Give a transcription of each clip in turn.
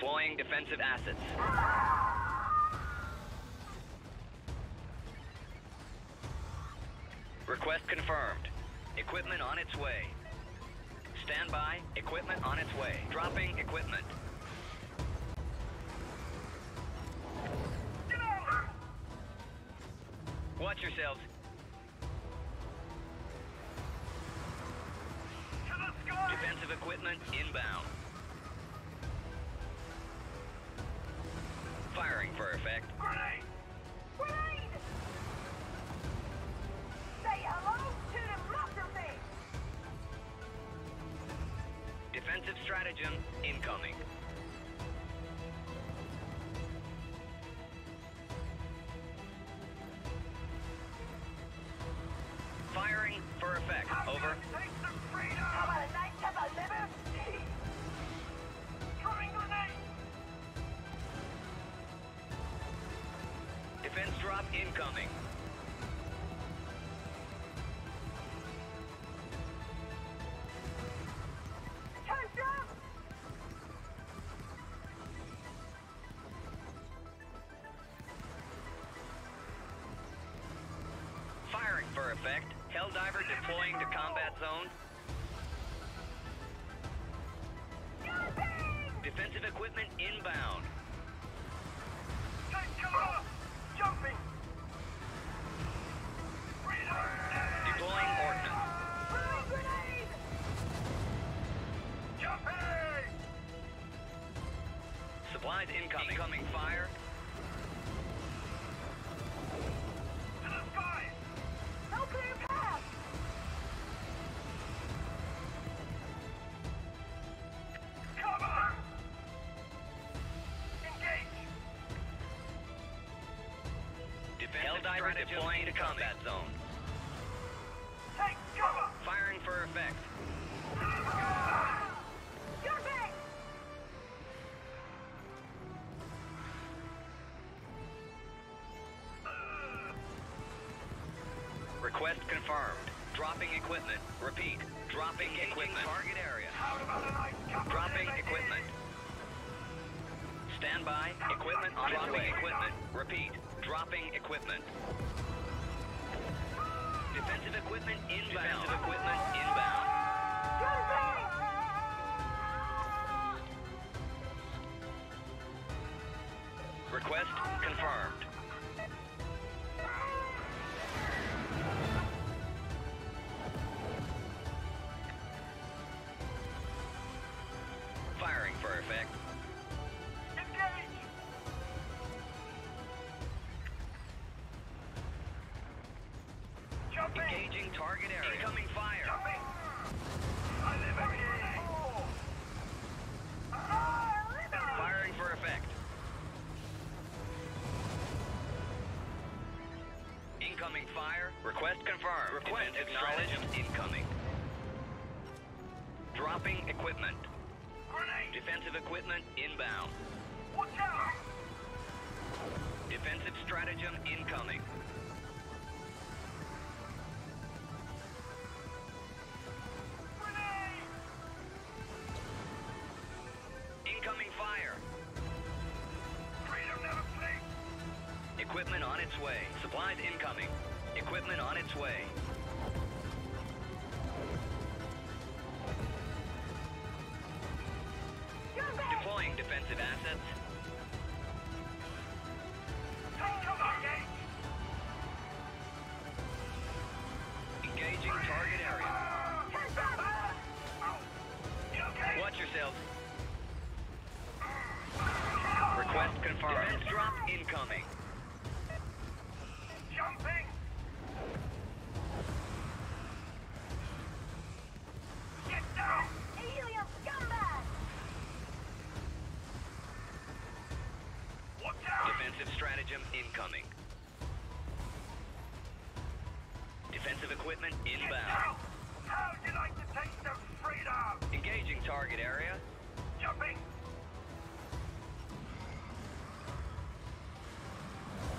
Deploying defensive assets. Request confirmed. Equipment on its way. Stand by. Equipment on its way. Dropping equipment. Get over! Watch yourselves. To the sky! Defensive equipment inbound. Firing for effect. Grenade! Grenade! Say hello to the blaster thing! Defensive stratagem incoming. Firing for effect. Over. Take the freedom! How about a nice cup of liver? Throwing grenade! Defense drop incoming. Firing for effect. Helldiver deploying to combat zone. Defensive equipment inbound. Take cover! Jumping! Deploying ordnance. Grenade! Jumping! Supplies incoming. Incoming fire. To the sky! No clear path! Cover! Engage! Helldiver deploying to combat zone. Take cover! Firing for effect. You're back! Request confirmed. Dropping equipment. Repeat. Dropping equipment. Target area. Dropping equipment. Stand by. Equipment on its way. Equipment. Repeat. Dropping equipment. Defensive equipment inbound. Defensive equipment inbound. Request confirmed. Firing for effect. Engage! Jumping! Engaging target area. Incoming fire. Jumping! I live again! Firing for effect. Incoming fire. Request confirmed. Request acknowledged. Incoming. Dropping equipment. Grenade. Defensive equipment inbound. Watch out! Defensive stratagem incoming. Grenade! Incoming fire. Freedom never sleeps. Equipment on its way. Supplies incoming. Equipment on its way. Deploying defensive assets. Take cover! Engaging target area. Watch yourselves. Request confirmed. Defense drop incoming. Jumping! Get down! Helium scumbag! Defensive stratagem incoming. Defensive equipment inbound. How would you like to take the freedom? Engaging target area. Jumping.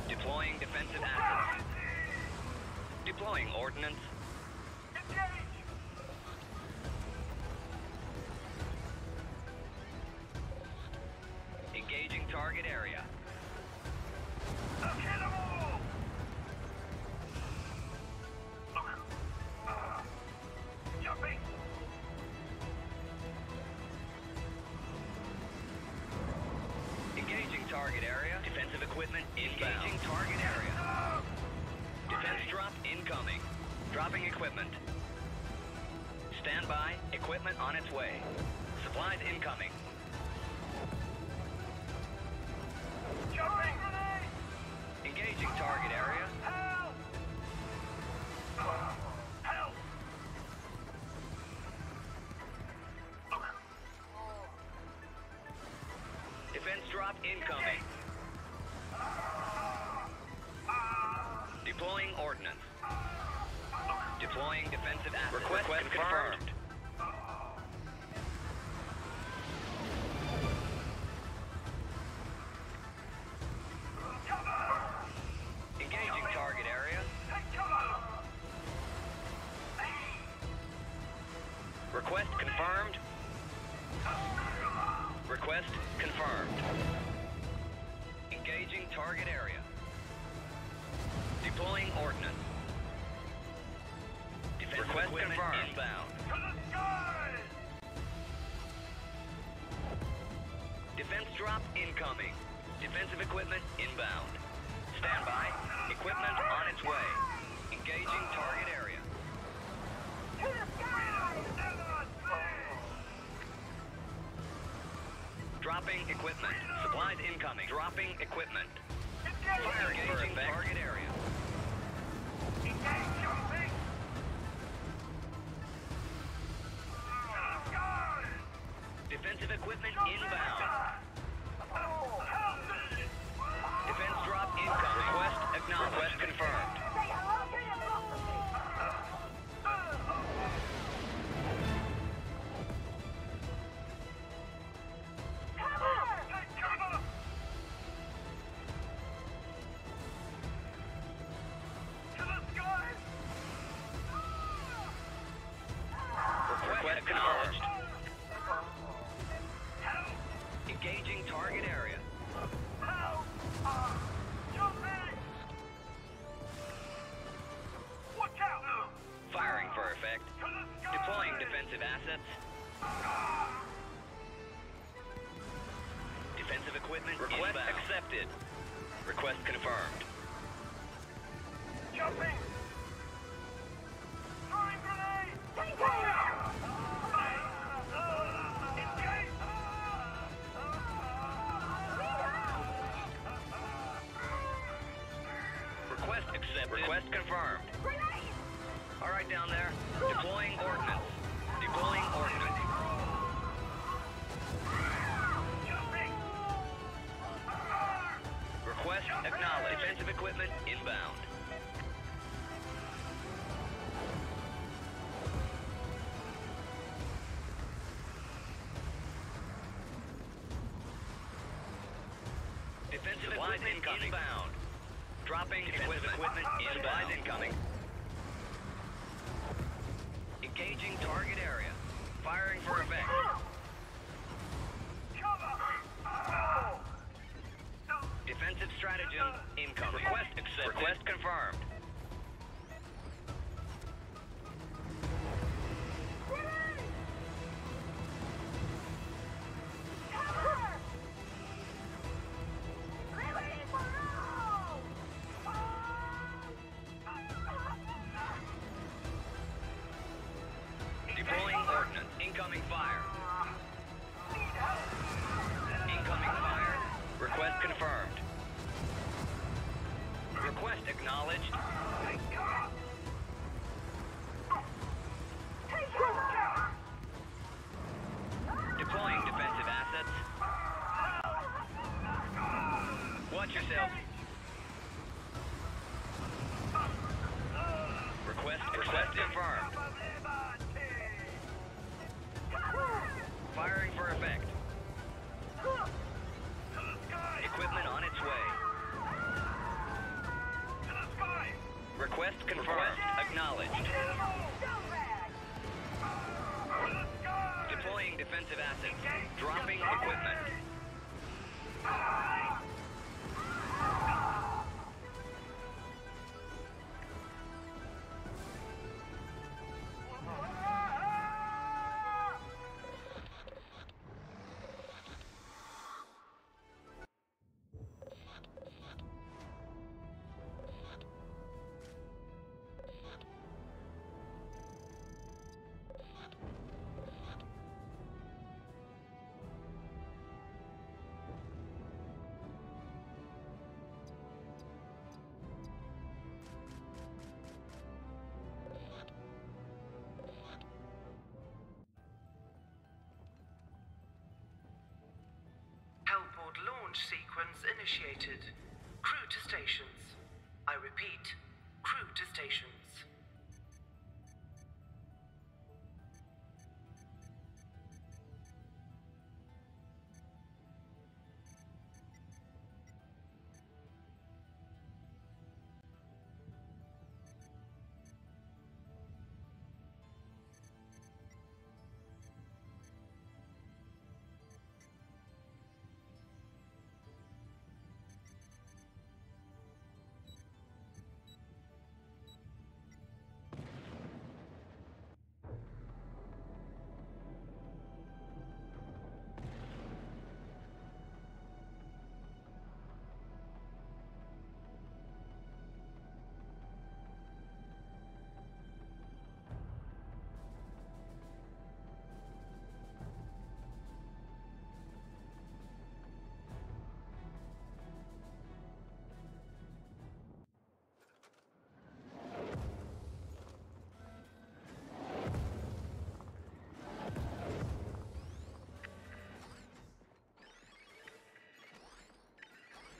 Deploying defensive assets. Deploying ordnance. Engage. target area. Defensive equipment inbound. Engaging target area. Defense drop incoming. Dropping equipment. Stand by. Equipment on its way. Supplies incoming. Jumping! Engaging target area. Help! Help! Defense drop incoming. Deploying ordnance. Deploying defensive assets. Request confirmed. Request confirmed. Request confirmed. Engaging target area. Deploying ordnance. Defense request confirmed. Inbound. Defense drop incoming. Defensive equipment inbound. Standby. Equipment on its way. Engaging target area. To the sky! Dropping equipment. Supplies incoming. Dropping equipment. Fire engaging target area. Engage. Defensive equipment inbound. Defense drop incoming. Request acknowledged. Request confirmed. Request confirmed. All right, down there. Deploying ordnance. Deploying ordnance. Request acknowledged. Defensive equipment inbound. Defensive supplies incoming. Inbound. Dropping equipment supplies incoming. Engaging target area. Firing for effect. Defensive stratagem incoming. Request accepted. Request confirmed. Request confirmed. sequence initiated. Crew to stations. I repeat, crew to stations.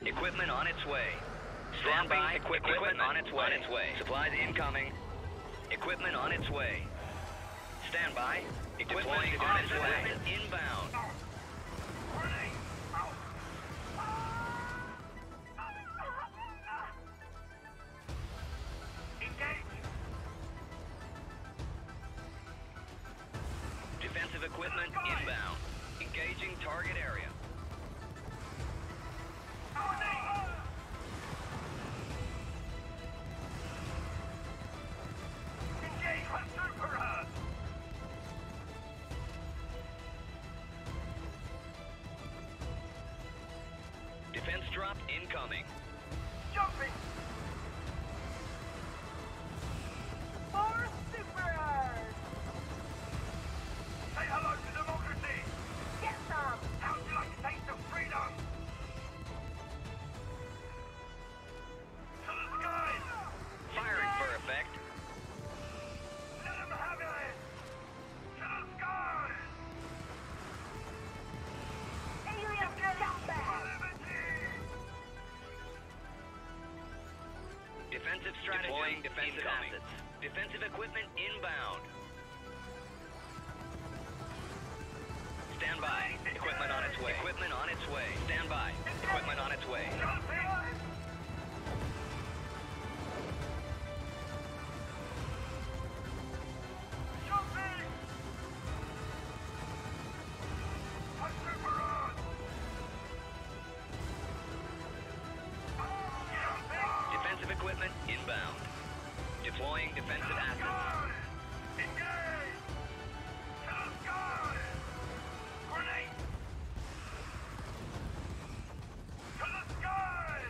Equipment on its way. Stand by. Equipment on its way. Supplies incoming. Equipment on its way. Stand by. Equipment on its way. Inbound. Engage. Defensive equipment inbound. Engaging target area. Incoming. Jumping. More supers. Say hello to democracy. Get some. How would you like to taste of freedom? To the skies. Firing for effect. Let them have it. To the skies. Alien back. Defensive strategy. Deploying defensive assets. Defensive equipment inbound. Stand by. Equipment on its way. Equipment on its way. Stand by. Equipment on its way. Equipment inbound. Deploying defensive assets. Engage! Grenade! To the sky!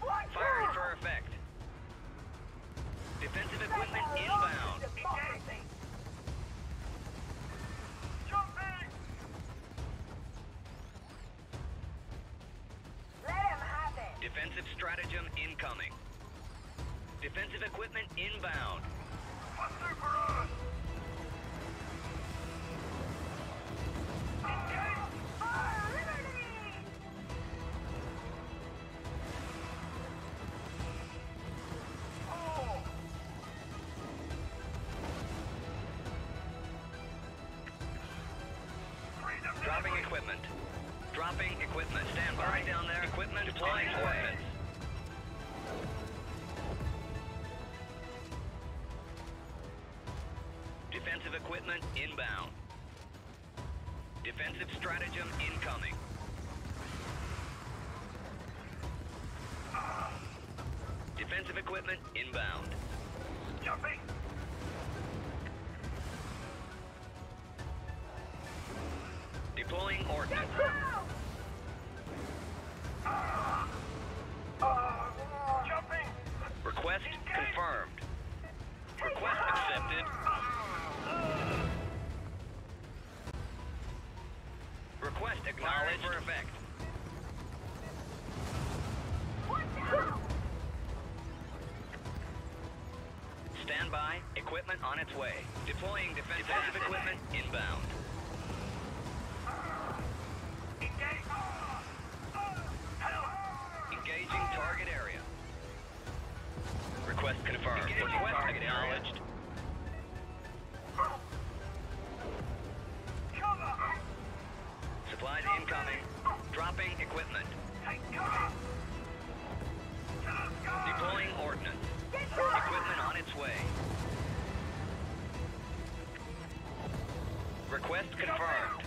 Firing for effect. Defensive equipment inbound. Engage! Defensive stratagem incoming. Defensive equipment inbound. Buster for us! Engage! For liberty! Oh! Freedom! Dropping equipment. Dropping equipment. Stand by. Right down there. Equipment deploying away. Defensive equipment inbound. Defensive stratagem incoming. Defensive equipment inbound. Jumping. Deploying ordnance. Jumping. Request confirmed. Request accepted. Request acknowledged for effect. Stand by. Equipment on its way. Deploying defensive equipment inbound. Incoming. Dropping equipment. Deploying ordnance. Equipment on its way. Request confirmed.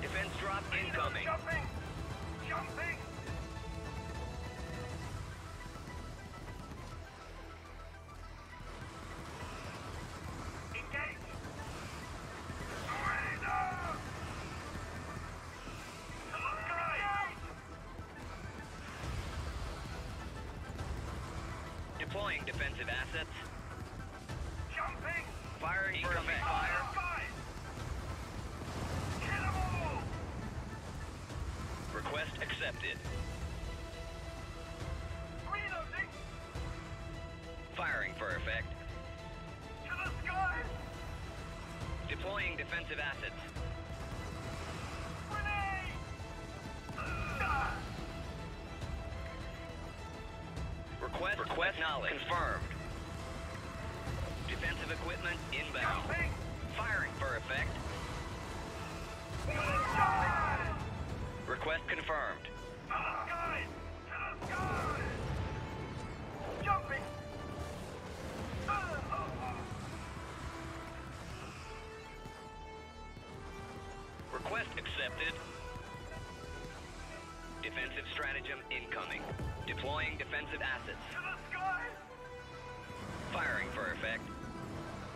Defense drop incoming. Jumping. Deploying defensive assets. Jumping! Firing incoming fire. Kill 'em all! Request accepted. Reloading! Firing for effect. To the sky! Deploying defensive assets. Grenade! Request knowledge. Confirmed. Defensive equipment inbound. Jumping. Firing for effect. Request confirmed. Guys! Guys! Jumping! Request accepted. Defensive stratagem incoming. Deploying defensive assets. To the sky! Firing for effect.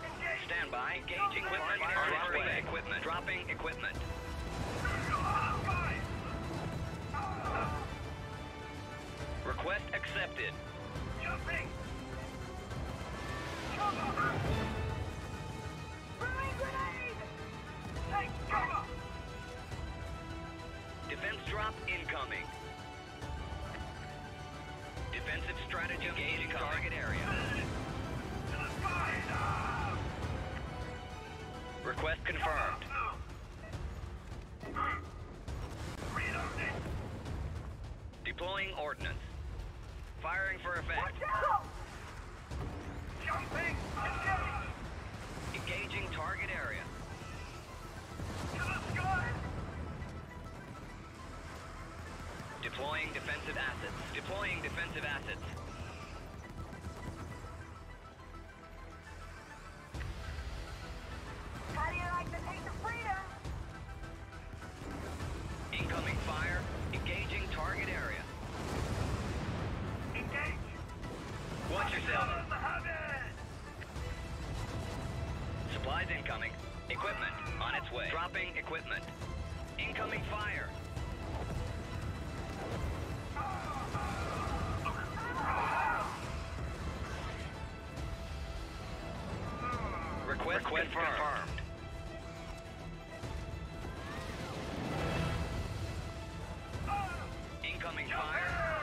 Engage. Stand by. Engage equipment. Firing equipment. Dropping equipment. Request accepted. Jumping! Cover! Throwing grenade! Take cover! Defense drop incoming. Defensive strategy engaging target area. Request confirmed. Deploying ordnance. Firing for effect. Jumping! Engaging target area. To the sky! Deploying defensive assets. Deploying defensive assets. How do you like the taste of freedom? Incoming fire. Engaging target area. Engage. Watch yourself. Supplies incoming. Equipment on its way. Dropping equipment. Incoming fire. Request confirmed. Incoming fire.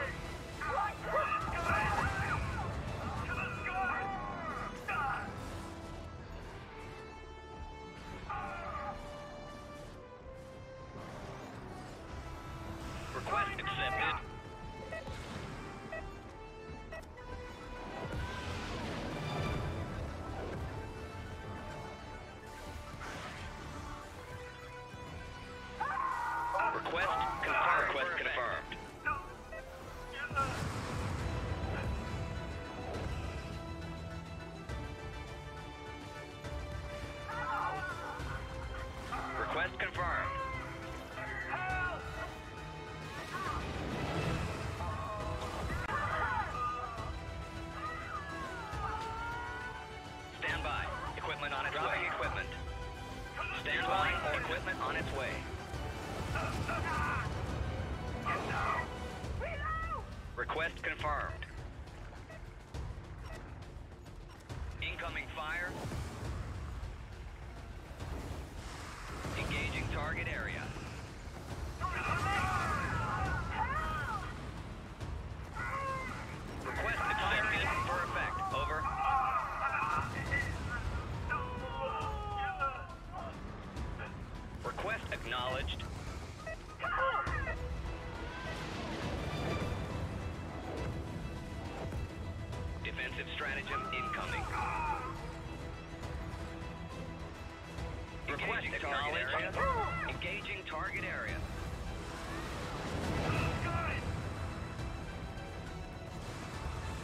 Request accepted. Dropping equipment. Stand by. Equipment on its way. Request confirmed. Incoming fire. Engaging target area. Request accepted for effect. Over. Request acknowledged. Engaging target area. Engaging target area. Got it.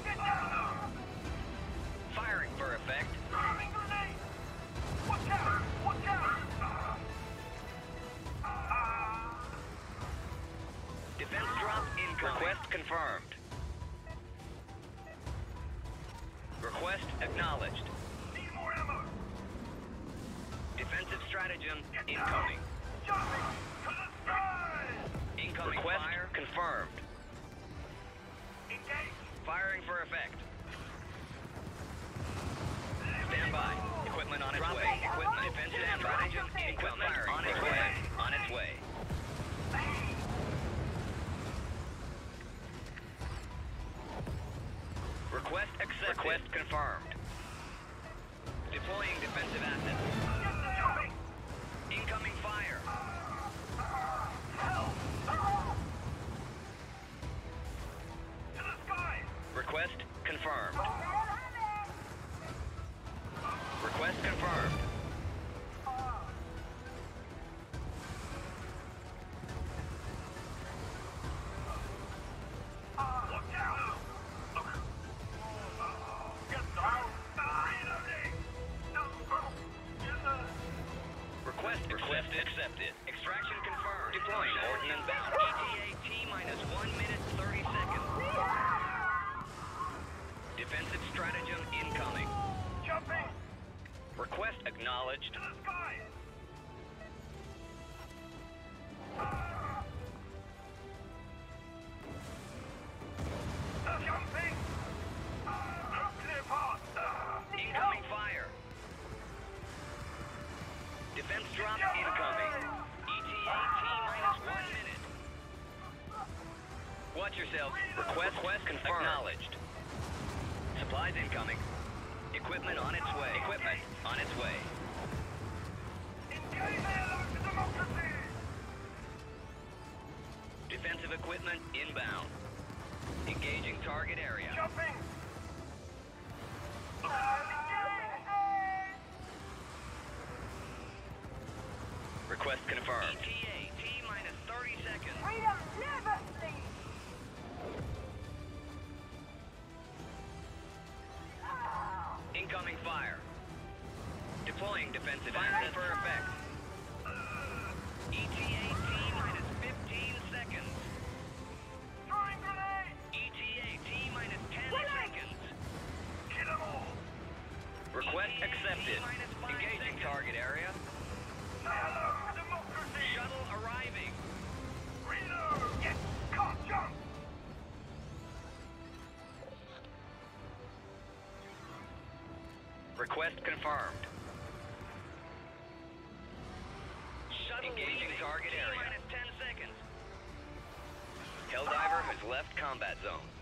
Get down. Firing for effect. Throwing grenade. Watch out! Watch out! Defense drop incoming. Request confirmed. Request acknowledged. Need more ammo. Defensive stratagem incoming. Incoming request fire confirmed. Engage. Firing for effect. Stand by. Equipment on its way. Equipment defensive stratagem equipment on its way. On its way. Request accepted. Request confirmed. Deploying defensive assets. Incoming fire. Help! To the sky! Request confirmed. Request confirmed. Accepted. Extraction confirmed. Deploying ordnance inbound. ETA T-1 minute 30 seconds. Defensive stratagem incoming. Jumping. Request acknowledged. To the sky. Jumping. Clear path. Incoming fire. Defense drop incoming. ETA T-1 minute. Watch yourself. Request confirmed. Acknowledged. Supplies incoming. Equipment on its way. Equipment on its way. Engage the democracy. Defensive equipment inbound. Engaging target area. Jumping. Request confirmed. ETA T-minus 30 seconds. Freedom never sleeps. Incoming fire. Deploying defensive assets for effect. ETA T-minus 15 seconds. Throwing grenade. ETA T-minus 10 seconds. Kill them all. Request accepted. Engaging target area. Democracy. Shuttle arriving. Reload. Yes. Come jump. Request confirmed. Shuttle engaging target area. T-10 seconds. Helldiver has left combat zone.